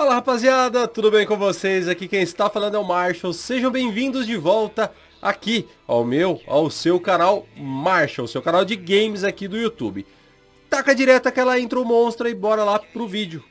Fala rapaziada, tudo bem com vocês? Aqui quem está falando é o Marshall, sejam bem-vindos de volta aqui ao meu, ao seu canal Marshall, seu canal de games aqui do YouTube. Taca direto aquela intro monstra e bora lá pro vídeo.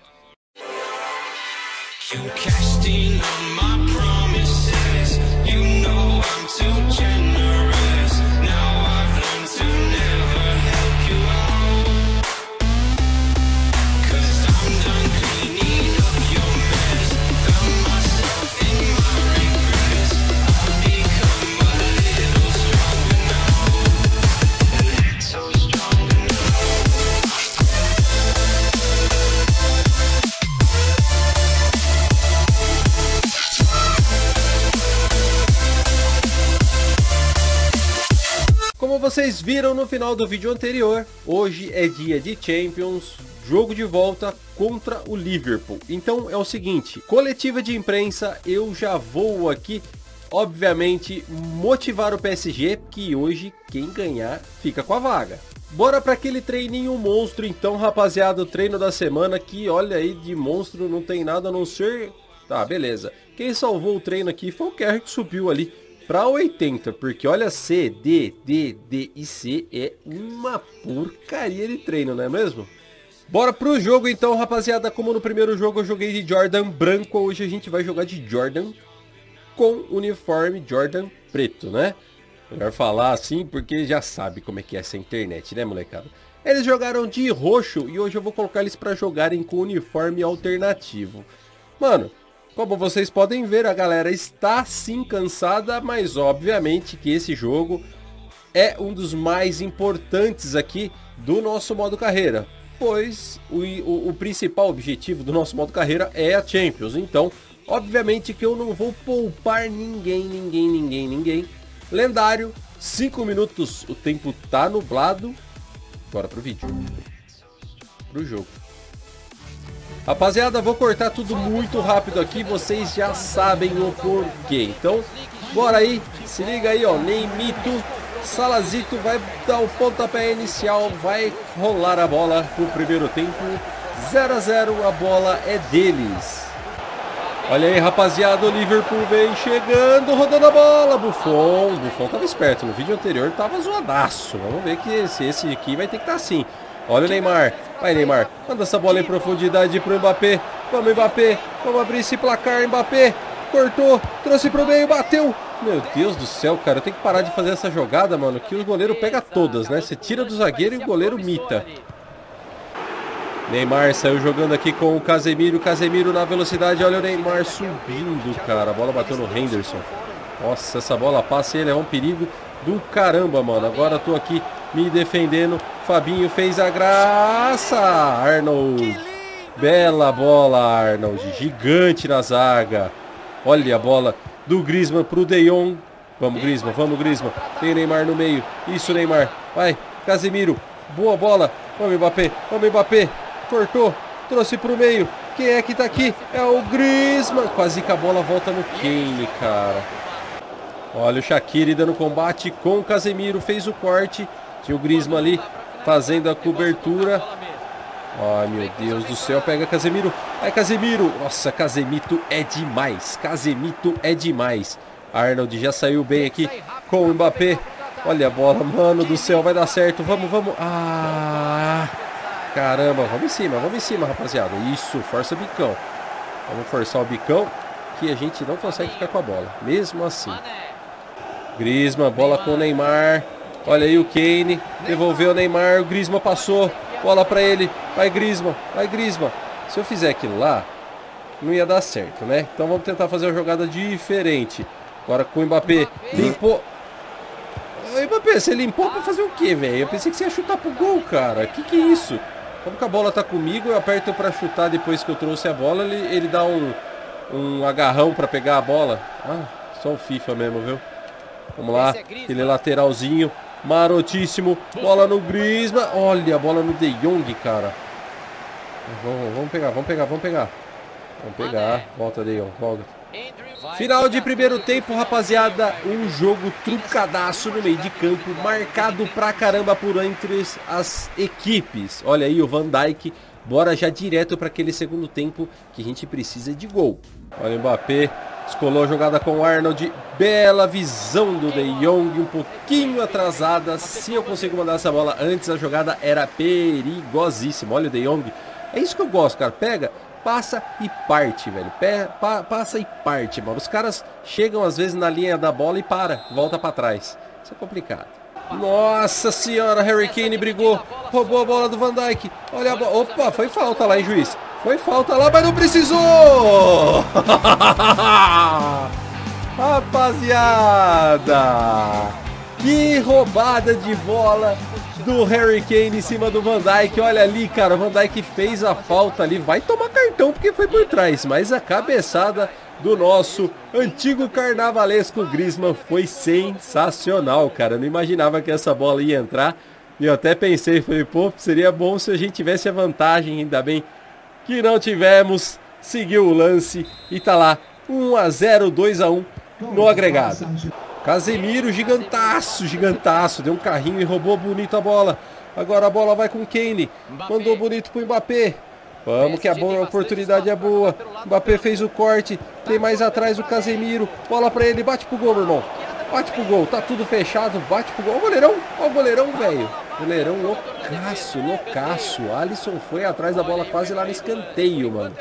Como vocês viram no final do vídeo anterior, hoje é dia de Champions, jogo de volta contra o Liverpool. Então é o seguinte, coletiva de imprensa, eu já vou aqui, obviamente, motivar o PSG, que hoje quem ganhar fica com a vaga. Bora para aquele treininho monstro então, rapaziada, o treino da semana, que olha aí, de monstro não tem nada a não ser... Tá, beleza. Quem salvou o treino aqui foi o Kerr, que subiu ali para 80, porque olha, C, D, D, D e C é uma porcaria de treino, não é mesmo? Bora pro jogo então, rapaziada. Como no primeiro jogo eu joguei de Jordan branco, hoje a gente vai jogar de Jordan com uniforme Jordan preto, né? Melhor falar assim, porque já sabe como é que é essa internet, né, molecada? Eles jogaram de roxo e hoje eu vou colocar eles para jogarem com uniforme alternativo. Mano... Como vocês podem ver, a galera está sim cansada, mas obviamente que esse jogo é um dos mais importantes aqui do nosso modo carreira, pois o principal objetivo do nosso modo carreira é a Champions. Então, obviamente que eu não vou poupar ninguém. Lendário, 5 minutos, o tempo tá nublado, bora pro vídeo, pro jogo. Rapaziada, vou cortar tudo muito rápido aqui, vocês já sabem o porquê. Então, bora aí, se liga aí, ó, Neymito, Salazito vai dar o pontapé inicial, vai rolar a bola pro primeiro tempo, 0 a 0, a bola é deles. Olha aí, rapaziada, o Liverpool vem chegando, rodando a bola, Buffon tava esperto, no vídeo anterior tava zoadaço, vamos ver que esse aqui vai ter que estar assim. Olha o Neymar, vai Neymar, manda essa bola em profundidade pro Mbappé, vamos Mbappé, vamos abrir esse placar, Mbappé, cortou, trouxe pro meio, bateu, meu Deus do céu, cara, eu tenho que parar de fazer essa jogada, mano, que o goleiro pega todas, né, você tira do zagueiro e o goleiro mita. Neymar saiu jogando aqui com o Casemiro na velocidade, olha o Neymar subindo, cara, a bola bateu no Henderson, nossa, essa bola passa e ele é um perigo do caramba, mano, agora tô aqui me defendendo, Fabinho fez a graça, Arnold, bela bola, Arnold, gigante na zaga, olha a bola do Griezmann pro De Jong, vamos Griezmann, tem Neymar no meio, isso Neymar, vai, Casemiro, boa bola, vamos Mbappé, cortou, trouxe pro meio, quem é que tá aqui? É o Griezmann, quase que a bola volta no Kane, cara. Olha o Shaqiri dando combate com o Casemiro, fez o corte, tinha o Griezmann ali fazendo a cobertura. Ai meu Deus do céu, pega Casemiro, vai Casemiro, nossa, Casemito é demais. Arnold já saiu bem aqui com o Mbappé, olha a bola, mano do céu, vai dar certo, vamos, ah, caramba, vamos em cima rapaziada, isso, força o bicão, vamos forçar o bicão que a gente não consegue ficar com a bola, mesmo assim. Griezmann, bola com o Neymar, olha aí o Kane, devolveu o Neymar, o Griezmann passou, bola pra ele, vai Griezmann, se eu fizer aquilo lá, não ia dar certo, né, então vamos tentar fazer uma jogada diferente, agora com o Mbappé, limpou, Mbappé, você limpou pra fazer o que, velho, eu pensei que você ia chutar pro gol, cara, que é isso, como que a bola tá comigo, eu aperto pra chutar depois que eu trouxe a bola, ele dá um agarrão pra pegar a bola, ah, só o FIFA mesmo, viu. Vamos lá, aquele lateralzinho, marotíssimo, bola no Griezmann, olha a bola no De Jong, cara. Vamos pegar, volta De Jong, volta. Final de primeiro tempo, rapaziada, um jogo trucadaço no meio de campo, marcado pra caramba por entre as equipes. Olha aí o Van Dijk Bora já direto para aquele segundo tempo que a gente precisa de gol. Olha o Mbappé, descolou a jogada com o Arnold. Bela visão do De Jong, um pouquinho atrasada. Se eu consigo mandar essa bola antes, a jogada era perigosíssima. Olha o De Jong. É isso que eu gosto, cara. Pega, passa e parte, velho. Passa e parte, mano. Os caras chegam às vezes na linha da bola e para, volta para trás. Isso é complicado. Nossa senhora, Harry Kane brigou, roubou a bola do Van Dijk. Olha a bola. Opa, foi falta lá, hein, juiz? Foi falta lá, mas não precisou! Rapaziada! Que roubada de bola do Harry Kane em cima do Van Dijk. Olha ali, cara, o Van Dijk fez a falta ali. Vai tomar cartão porque foi por trás, mas a cabeçada do nosso antigo carnavalesco Griezmann foi sensacional, cara. Eu não imaginava que essa bola ia entrar. E eu até pensei, falei, pô, seria bom se a gente tivesse a vantagem. Ainda bem que não tivemos. Seguiu o lance e tá lá. 1 a 0, 2 a 1 no agregado. Casemiro, gigantaço, gigantaço. Deu um carrinho e roubou bonito a bola. Agora a bola vai com o Kane. Mandou bonito pro Mbappé. Vamos que a boa oportunidade é boa. Mbappé fez o corte. Tem mais atrás o Casemiro. Bola pra ele. Bate pro gol, meu irmão. Bate pro gol. Tá tudo fechado. Bate pro gol. Ó o goleirão, velho. Goleirão loucaço, loucaço. Alisson foi atrás da bola quase lá no escanteio, mano.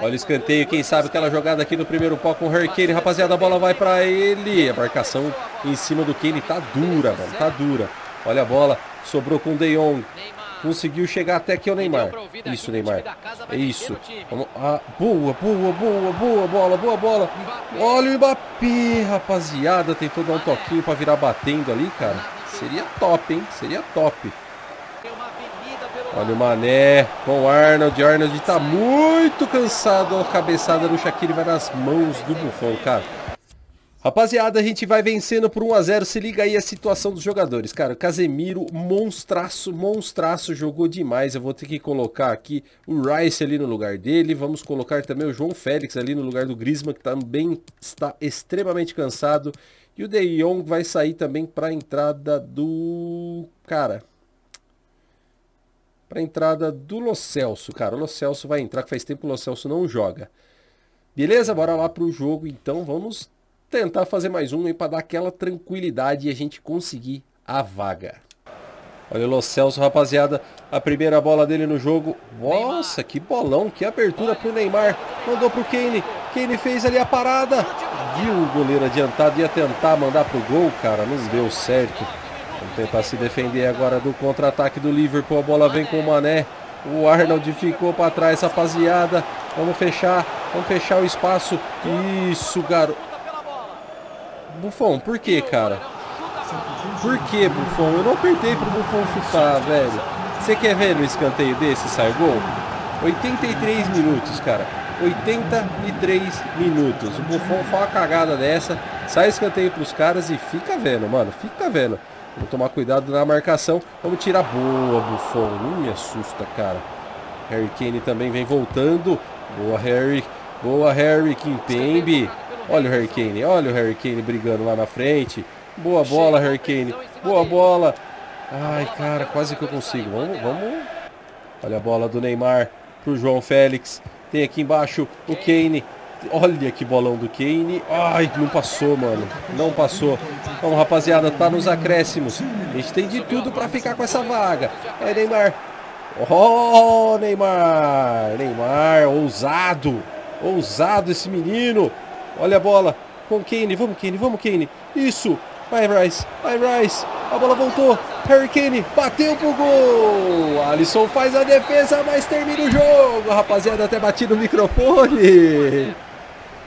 Olha o escanteio. Quem sabe aquela jogada aqui no primeiro pau com o Harry Kane. Rapaziada, a bola vai pra ele. A marcação em cima do Kane tá dura, mano. Tá dura. Olha a bola. Sobrou com o De Jong. Conseguiu chegar até aqui o Neymar. Isso, Neymar. É isso. Vamos... Ah, boa bola. Olha o Mbappé, rapaziada. Tentou dar um toquinho para virar batendo ali, cara. Seria top, hein? Seria top. Olha o Mané com o Arnold. Arnold tá muito cansado. A cabeçada do Shaqiri vai nas mãos do Buffon, cara. Rapaziada, a gente vai vencendo por 1 a 0. Se liga aí a situação dos jogadores, cara. Casemiro, monstraço, jogou demais. Eu vou ter que colocar aqui o Rice ali no lugar dele. Vamos colocar também o João Félix ali no lugar do Griezmann, que também está extremamente cansado. E o De Jong vai sair também para a entrada do... Cara... Para a entrada do Lo Celso, cara. O Lo Celso vai entrar, que faz tempo que o Lo Celso não joga. Beleza? Bora lá pro jogo, então. Vamos... tentar fazer mais um aí para dar aquela tranquilidade e a gente conseguir a vaga. Olha o Lo Celso, rapaziada. A primeira bola dele no jogo. Nossa, que bolão, que abertura pro Neymar. Mandou pro Kane. Kane fez ali a parada. Viu o goleiro adiantado. Ia tentar mandar pro gol, cara. Não deu certo. Vamos tentar se defender agora do contra-ataque do Liverpool. A bola vem com o Mané. O Arnold ficou para trás, rapaziada. Vamos fechar o espaço. Isso, garoto. Buffon, por que, cara? Por que, Buffon? Eu não apertei pro Buffon chutar, velho. Você quer ver no escanteio desse sai gol? 83 minutos, cara. 83 minutos. O Buffon faz uma cagada dessa, sai escanteio pros caras e fica vendo, mano. Fica vendo. Vamos tomar cuidado na marcação. Vamos tirar. Boa, Buffon. Não me assusta, cara. Harry Kane também vem voltando. Boa, Harry. Boa, Harry. Kimpembe. Olha o Harry Kane, brigando lá na frente. Boa bola, Harry Kane. Boa bola. Ai, cara, quase que eu consigo. Vamos. Olha a bola do Neymar pro João Félix. Tem aqui embaixo o Kane. Olha que bolão do Kane. Ai, não passou, mano. Não passou. Vamos, rapaziada, tá nos acréscimos. A gente tem de tudo pra ficar com essa vaga. É, Neymar. Oh, Neymar. Neymar, ousado. Ousado esse menino. Olha a bola com Kane. Vamos, Kane. Isso. Vai, Rice. A bola voltou. Harry Kane bateu pro gol. Alisson faz a defesa, mas termina o jogo. Rapaziada, até bati no microfone.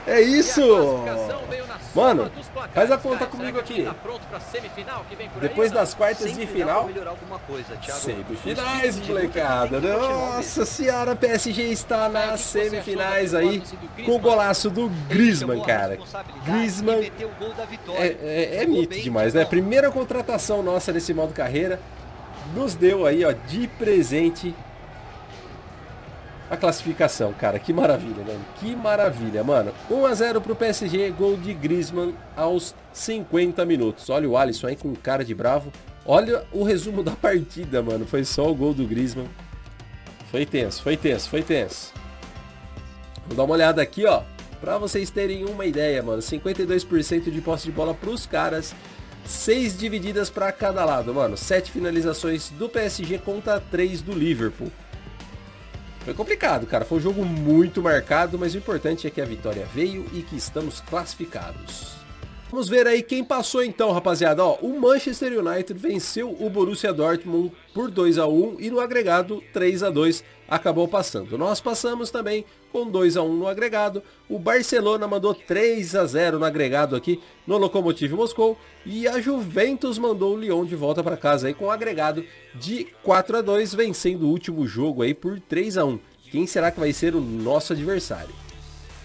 É isso. Mano, faz a conta comigo aqui. Depois das quartas de final, semifinais, molecada. Nossa senhora, PSG está nas semifinais aí com o golaço do Griezmann, cara. Griezmann é mito demais, né? Primeira contratação nossa nesse modo carreira. Nos deu aí, ó, de presente a classificação, cara. Que maravilha, mano. Que maravilha, mano. 1 a 0 pro PSG, gol de Griezmann aos 50 minutos. Olha o Alisson aí com cara de bravo. Olha o resumo da partida, mano. Foi só o gol do Griezmann. Foi tenso, foi tenso, foi tenso. Vou dar uma olhada aqui, ó, pra vocês terem uma ideia, mano. 52% de posse de bola pros caras, 6 divididas pra cada lado, mano. 7 finalizações do PSG contra 3 do Liverpool. Foi complicado, cara. Foi um jogo muito marcado, mas o importante é que a vitória veio e que estamos classificados. Vamos ver aí quem passou então, rapaziada. Ó, o Manchester United venceu o Borussia Dortmund por 2 a 1 e no agregado 3 a 2 acabou passando. Nós passamos também com 2 a 1 no agregado. O Barcelona mandou 3 a 0 no agregado aqui no Lokomotiv Moscou e a Juventus mandou o Lyon de volta para casa aí com um agregado de 4 a 2, vencendo o último jogo aí por 3 a 1. Quem será que vai ser o nosso adversário?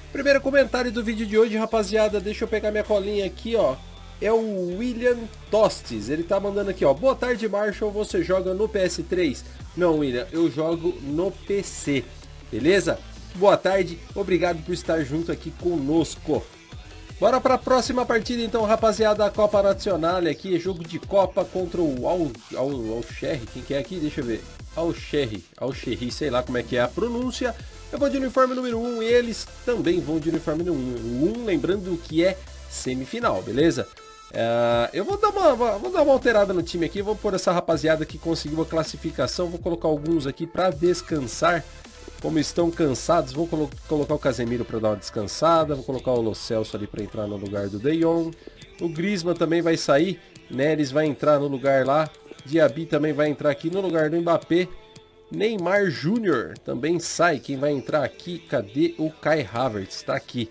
Primeiro comentário do vídeo de hoje, rapaziada, deixa eu pegar minha colinha aqui, ó, é o William Tostes, ele tá mandando aqui, ó, boa tarde Marshall, você joga no PS3? Não, William, eu jogo no PC, beleza? Boa tarde, obrigado por estar junto aqui conosco. Bora pra próxima partida então, rapaziada, a Copa Nacional aqui, jogo de Copa contra o Al-Sherry, quem que é aqui? Deixa eu ver, Al-Sherry, sei lá como é que é a pronúncia. Eu vou de uniforme número 1 e eles também vão de uniforme número 1, lembrando que é semifinal, beleza? Eu vou dar uma alterada no time aqui, vou pôr essa rapaziada que conseguiu a classificação, vou colocar alguns aqui para descansar, como estão cansados, vou colocar o Casemiro para dar uma descansada, vou colocar o Lo Celso ali para entrar no lugar do De Jong, o Griezmann também vai sair, Neres vai entrar no lugar lá, Diaby também vai entrar aqui no lugar do Mbappé, Neymar Júnior também sai. Quem vai entrar aqui? Cadê o Kai Havertz? Está aqui.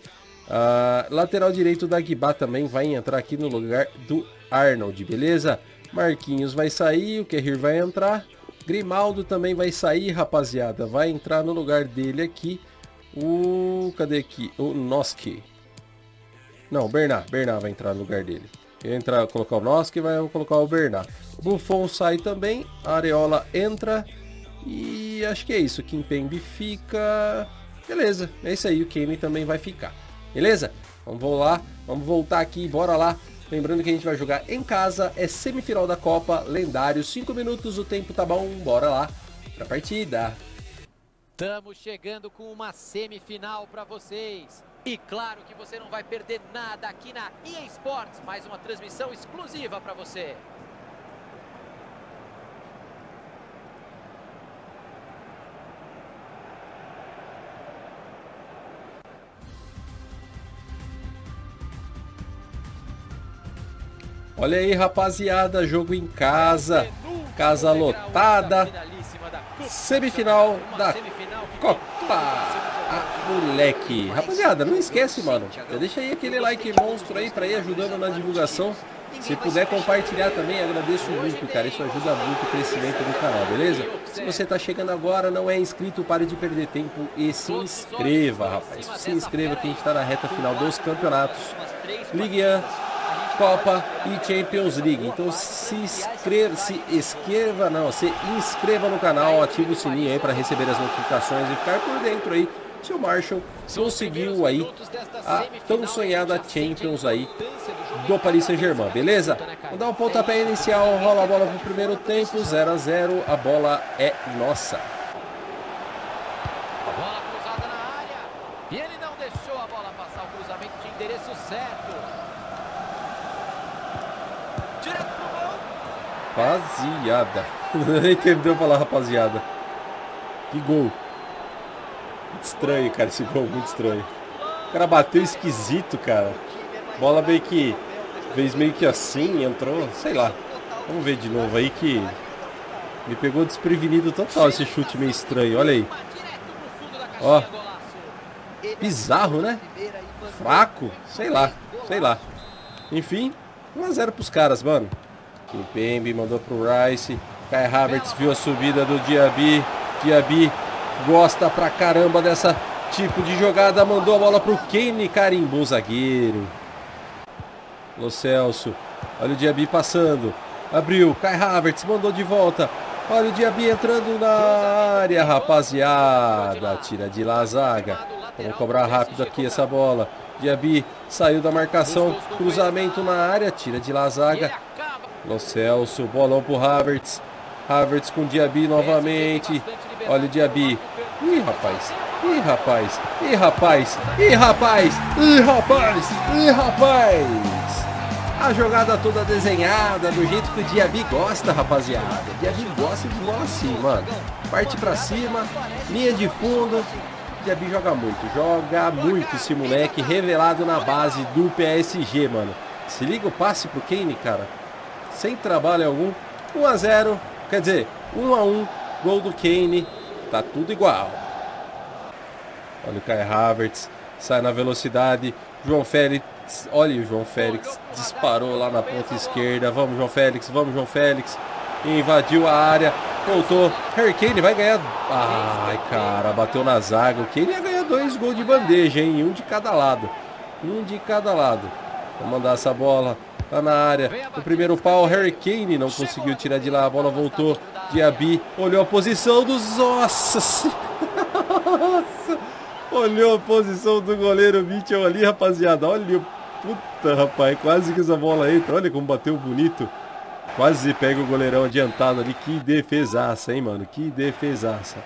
Lateral direito da Guibá também vai entrar aqui no lugar do Arnold, beleza? Marquinhos vai sair, o Kerr vai entrar. Grimaldo também vai sair, rapaziada. Vai entrar no lugar dele aqui. Cadê aqui? O Noski. Não, o Bernard vai entrar no lugar dele. Entra, colocar o Noski, vai colocar o Bernard. Buffon sai também. Areola entra. E acho que é isso, o Kimpembe fica... Beleza, é isso aí, o Kane também vai ficar. Beleza? Vamos lá, vamos voltar aqui, bora lá. Lembrando que a gente vai jogar em casa, é semifinal da Copa, lendário, 5 minutos, o tempo tá bom, bora lá pra partida. Estamos chegando com uma semifinal pra vocês. E claro que você não vai perder nada aqui na EA Sports, mais uma transmissão exclusiva pra você. Olha aí, rapaziada, jogo em casa, casa lotada, semifinal da Copa, moleque. Rapaziada, não esquece, mano, deixa aí aquele like monstro aí pra ir ajudando na divulgação. Se puder compartilhar também, agradeço muito, cara, isso ajuda muito o crescimento do canal, beleza? Se você tá chegando agora, não é inscrito, pare de perder tempo e se inscreva, rapaz. Se inscreva que a gente tá na reta final dos campeonatos. Ligue Copa e Champions League, então se inscreva no canal, ative o sininho aí para receber as notificações e ficar por dentro aí, se o Marshall conseguiu aí a tão sonhada Champions aí do Paris Saint-Germain, beleza? Vou dar um pontapé inicial, rola a bola pro primeiro tempo, 0 a 0, a bola é nossa. A bola cruzada na área, e ele não deixou a bola passar, o cruzamento de endereço certo. Rapaziada, nem entendeu falar rapaziada. Que gol. Muito estranho, cara, esse gol, muito estranho. O cara bateu esquisito, cara. Bola meio que... Fez meio que assim, entrou, sei lá. Vamos ver de novo aí que... Me pegou desprevenido total esse chute meio estranho, olha aí. Ó. Bizarro, né? Fraco, sei lá, sei lá. Enfim, 1 a 0 pros caras, mano. Kimpembe mandou pro Rice, Kai Havertz viu a subida do Diaby, Diaby gosta pra caramba dessa tipo de jogada, mandou a bola pro Kane, carimbou o zagueiro. Lo Celso, olha o Diaby passando, abriu, Kai Havertz mandou de volta, olha o Diaby entrando na área, rapaziada, tira de lá a zaga, vamos cobrar rápido aqui essa bola, Diaby saiu da marcação, cruzamento na área, tira de lá a zaga. Lo Celso, bolão pro Havertz, Havertz com Diaby novamente, Olha o Diaby. Ih, rapaz. Ih, rapaz. Ih, rapaz. Ih, rapaz. Ih, rapaz. Ih, rapaz. A jogada toda desenhada, do jeito que o Diaby gosta, rapaziada. O Diaby gosta de bola assim, mano. Parte pra cima, linha de fundo. O Diaby joga muito esse moleque, revelado na base do PSG, mano. Se liga o passe pro Kane, cara. Sem trabalho algum. 1 a 0, quer dizer, 1 a 1. Gol do Kane, tá tudo igual. Olha o Kai Havertz, sai na velocidade. João Félix. Olha o João Félix, disparou lá na ponta esquerda. Vamos, João Félix, vamos, João Félix. Invadiu a área, voltou. Harry Kane vai ganhar. Ai, cara, bateu na zaga. O Kane ia ganhar 2 gols de bandeja, hein? Um de cada lado. Um de cada lado. Vou mandar essa bola. Tá na área. O primeiro pau, Harry Kane não conseguiu tirar de lá. A bola voltou. Diaby olhou a posição dos... Nossa! Olhou a posição do goleiro Mitchell ali, rapaziada. Olha o... Puta, rapaz, quase que essa bola entra. Olha como bateu bonito. Quase pega o goleirão adiantado ali. Que defesaça, hein, mano? Que defesaça.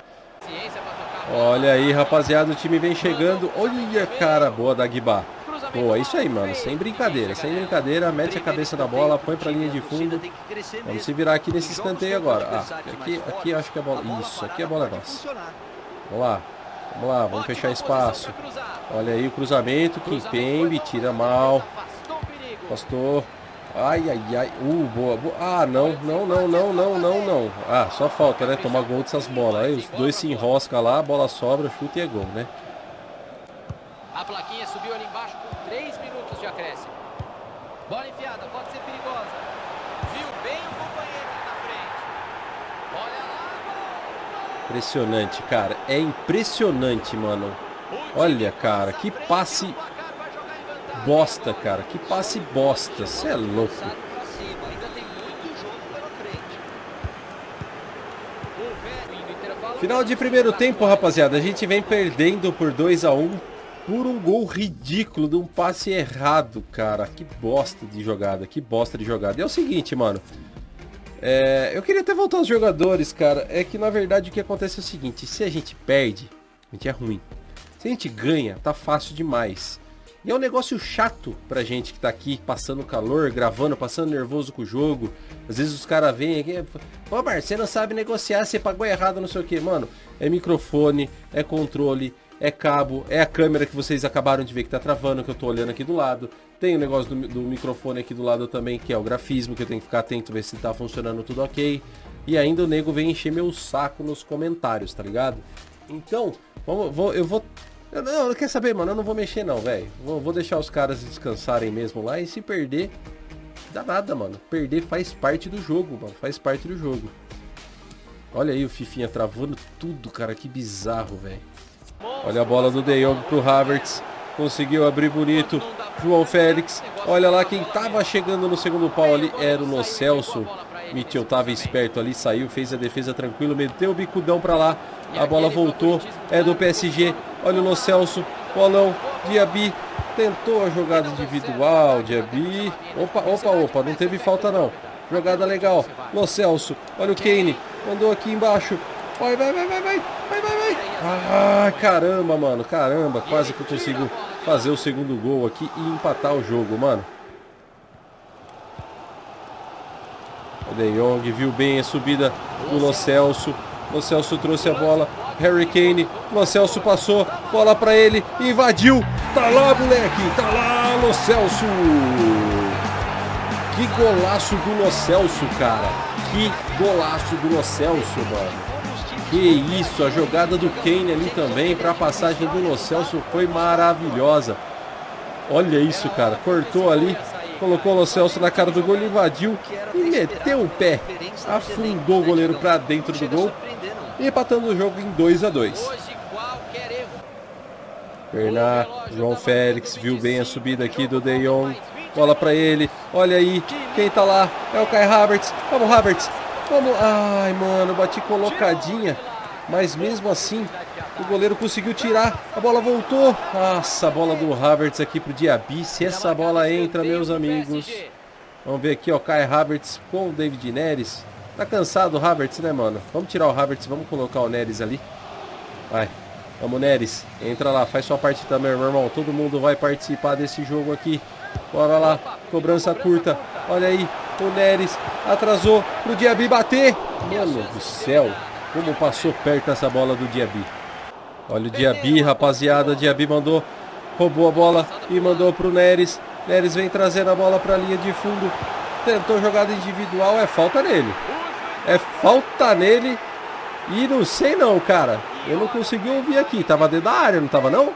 Olha aí, rapaziada. O time vem chegando. Olha, cara, boa da Guibá. Boa, isso aí, mano. Sem brincadeira. Sem brincadeira. Mete a cabeça da bola. Põe pra linha de fundo. Vamos se virar aqui nesse escanteio agora. Ah, aqui acho que a bola... Isso, aqui a bola é nossa. Vamos lá. Vamos lá, vamos fechar espaço. Olha aí o cruzamento. Kimpembe tira mal. Pastor. Ai, ai, ai. Boa, boa. Ah, não, não, não, não, não, não, não. Ah, só falta, né? Tomar gol dessas bolas. Aí os dois se enroscam lá, a bola sobra, chuta e é gol, né? A plaquinha subiu ali embaixo com 3 minutos de acréscimo. Bola enfiada, pode ser perigosa. Viu bem o companheiro na frente. Olha lá. Impressionante, cara. É impressionante, mano. Olha, cara, que passe bosta, cara. Que passe bosta. Você é louco. Final de primeiro tempo, rapaziada. A gente vem perdendo por 2 a 1 por um gol ridículo de um passe errado, cara. Que bosta de jogada. Que bosta de jogada. É o seguinte, mano. Eu queria até voltar aos jogadores, cara. É que na verdade o que acontece é o seguinte: se a gente perde, a gente é ruim. Se a gente ganha, tá fácil demais. E é um negócio chato pra gente que tá aqui passando calor, gravando, passando nervoso com o jogo. Às vezes os caras vêm aqui: pô, Marcelo, você não sabe negociar, você pagou errado, não sei o que. Mano, é microfone, é controle, é cabo, é a câmera que vocês acabaram de ver que tá travando, que eu tô olhando aqui do lado. Tem o negócio do microfone aqui do lado também, que é o grafismo, que eu tenho que ficar atento, ver se tá funcionando tudo ok. E ainda o nego vem encher meu saco nos comentários, tá ligado? Então, eu não quer saber, mano, eu não vou mexer não, velho. Vou deixar os caras descansarem mesmo lá, e se perder, dá nada, mano. Perder faz parte do jogo, mano, faz parte do jogo. Olha aí o Fifinha travando tudo, cara, que bizarro, velho. Olha a bola do De Jong pro Havertz. Conseguiu abrir bonito. João Félix. Olha lá quem tava chegando no segundo pau ali. Era o Lo Celso. Mitchell tava esperto ali. Saiu, fez a defesa tranquilo. Meteu o bicudão pra lá. A bola voltou. É do PSG. Olha o Lo Celso. Bolão. Diaby. Tentou a jogada individual. Diaby. Opa, opa, opa. Não teve falta não. Jogada legal. Lo Celso. Olha o Kane. Mandou aqui embaixo. Vai, vai, vai, vai, vai. Vai, vai, vai. Ah, caramba, mano. Caramba. Quase que eu consigo fazer o segundo gol aqui e empatar o jogo, mano. O De Jong viu bem a subida do Lo Celso. Lo Celso trouxe a bola. Harry Kane. Lo Celso passou. Bola pra ele. Invadiu. Tá lá, moleque. Tá lá, Lo Celso. Que golaço do Lo Celso, cara. Que golaço do Lo Celso, mano. Que isso, a jogada do Kane ali também para a passagem do Lo Celso foi maravilhosa. Olha isso, cara, cortou ali, colocou o Lo Celso na cara do gol, invadiu e meteu o pé. Afundou o goleiro para dentro do gol, empatando o jogo em 2 a 2. Bernard, João Félix, viu bem a subida aqui do De Jong. Bola para ele, olha aí, quem tá lá é o Kai Havertz. Vamos, Havertz. Vamos. Ai, mano, bati colocadinha. Mas mesmo assim, o goleiro conseguiu tirar. A bola voltou. Nossa, a bola do Havertz aqui pro Diaby. Se essa bola entra, meus amigos. Vamos ver aqui, ó. Kai Havertz com o David Neres. Tá cansado o Havertz, né, mano? Vamos tirar o Havertz, vamos colocar o Neres ali. Vai. Vamos, Neres. Entra lá, faz sua parte também, meu irmão. Todo mundo vai participar desse jogo aqui. Bora lá. Cobrança curta. Olha aí. O Neres atrasou pro Diaby bater. Mano do céu. Como passou perto essa bola do Diaby. Olha o Diaby, rapaziada. O Diaby mandou. Roubou a bola e mandou pro Neres. Neres vem trazendo a bola pra linha de fundo. Tentou jogada individual. É falta nele. É falta nele. E não sei não, cara. Eu não consegui ouvir aqui. Tava dentro da área, não tava não?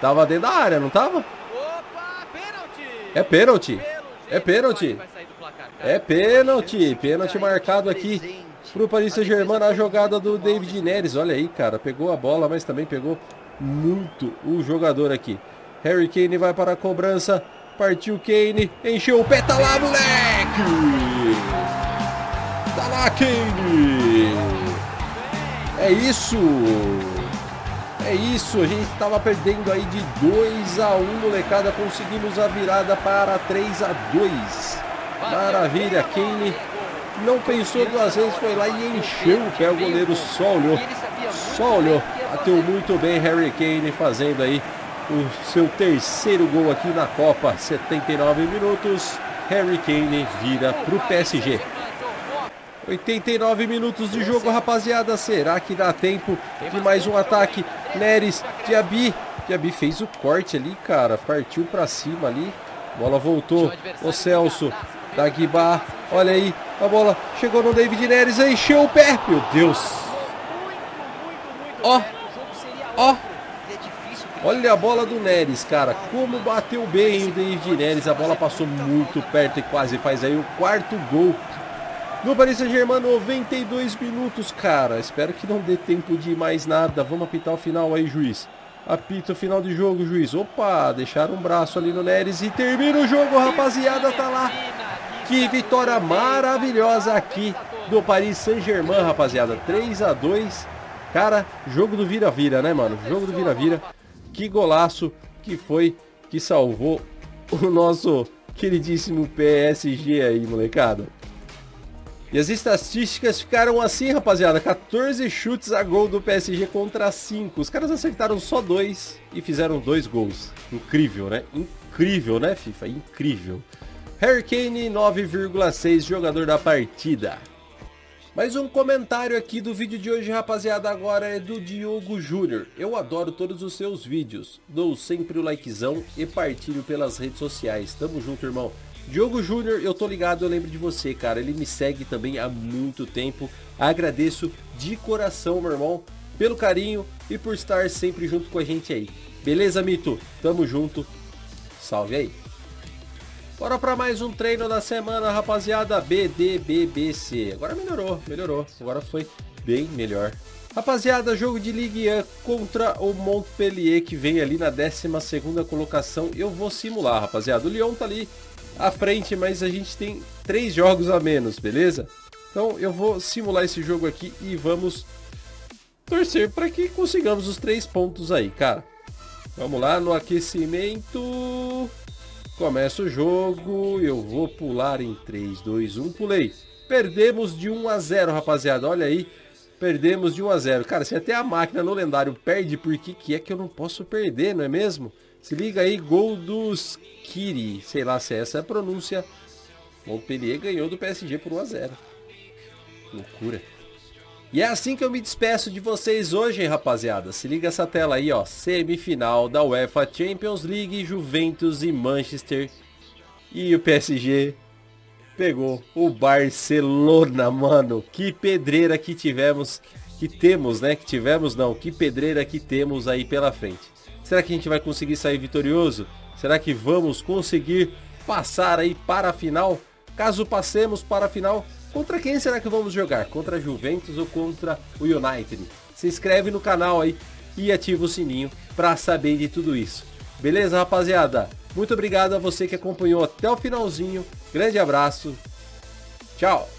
Tava dentro da área, não tava? É pênalti. É pênalti. É pênalti. Pênalti marcado aqui pro Paris Saint-Germain. A jogada do David Neres. Olha aí, cara. Pegou a bola, mas também pegou muito o jogador aqui. Harry Kane vai para a cobrança. Partiu Kane. Encheu o pé. Tá lá, moleque. Tá lá, Kane. É isso! É isso! A gente tava perdendo aí de 2-1, molecada. Conseguimos a virada para 3-2. Maravilha! Kane não pensou duas vezes, foi lá e encheu o pé. O goleiro só olhou. Só olhou. Bateu muito bem Harry Kane, fazendo aí o seu terceiro gol aqui na Copa. 79 minutos. Harry Kane vira pro PSG. 89 minutos de jogo, rapaziada. Será que dá tempo de mais um ataque? Neres, Diaby. Diaby fez o corte ali, cara. Partiu pra cima ali. Bola voltou. O Celso. Da Guibá. Olha aí. A bola chegou no David Neres. Encheu o pé. Meu Deus. Ó. Ó. Olha a bola do Neres, cara. Como bateu bem o David Neres. A bola passou muito perto e quase faz aí o quarto gol. No Paris Saint-Germain, 92 minutos, cara. Espero que não dê tempo de mais nada. Vamos apitar o final aí, juiz. Apita o final de jogo, juiz. Opa, deixaram um braço ali no Neres e termina o jogo, rapaziada. Tá lá. Que vitória maravilhosa aqui do Paris Saint-Germain, rapaziada. 3-2. Cara, jogo do vira-vira, né, mano? Jogo do vira-vira. Que golaço que foi que salvou o nosso queridíssimo PSG aí, molecada. E as estatísticas ficaram assim, rapaziada. 14 chutes a gol do PSG contra 5. Os caras acertaram só 2 e fizeram 2 gols. Incrível, né? Incrível, né, FIFA? Incrível. Harry Kane, 9,6, jogador da partida. Mais um comentário aqui do vídeo de hoje, rapaziada, agora é do Diogo Júnior. Eu adoro todos os seus vídeos. Dou sempre o likezão e partilho pelas redes sociais. Tamo junto, irmão. Diogo Júnior, eu tô ligado, eu lembro de você, cara. Ele me segue também há muito tempo. Agradeço de coração, meu irmão, pelo carinho e por estar sempre junto com a gente aí. Beleza, Mito? Tamo junto. Salve aí. Bora pra mais um treino da semana, rapaziada. BDBBC. Agora melhorou, melhorou. Agora foi bem melhor. Rapaziada, jogo de Ligue 1 contra o Montpellier, que vem ali na 12ª colocação. Eu vou simular, rapaziada. O Lyon tá ali à frente, mas a gente tem 3 jogos a menos, beleza? Então eu vou simular esse jogo aqui e vamos torcer para que consigamos os 3 pontos aí, cara. Vamos lá, no aquecimento. Começa o jogo, eu vou pular em 3, 2, 1, pulei. Perdemos de 1-0, rapaziada, olha aí. Perdemos de 1-0. Cara, se até a máquina no lendário perde, por que é que eu não posso perder, não é mesmo? Se liga aí, gol do Shaqiri. Sei lá se essa é a pronúncia. Montpellier ganhou do PSG por 1-0. Loucura. E é assim que eu me despeço de vocês hoje, hein, rapaziada. Se liga essa tela aí, ó. Semifinal da UEFA Champions League, Juventus e Manchester. E o PSG pegou o Barcelona, mano. Que pedreira que tivemos. Que temos, né? Que tivemos, não. Que pedreira que temos aí pela frente. Será que a gente vai conseguir sair vitorioso? Será que vamos conseguir passar aí para a final? Caso passemos para a final, contra quem será que vamos jogar? Contra a Juventus ou contra o United? Se inscreve no canal aí e ativa o sininho para saber de tudo isso. Beleza, rapaziada? Muito obrigado a você que acompanhou até o finalzinho. Grande abraço. Tchau.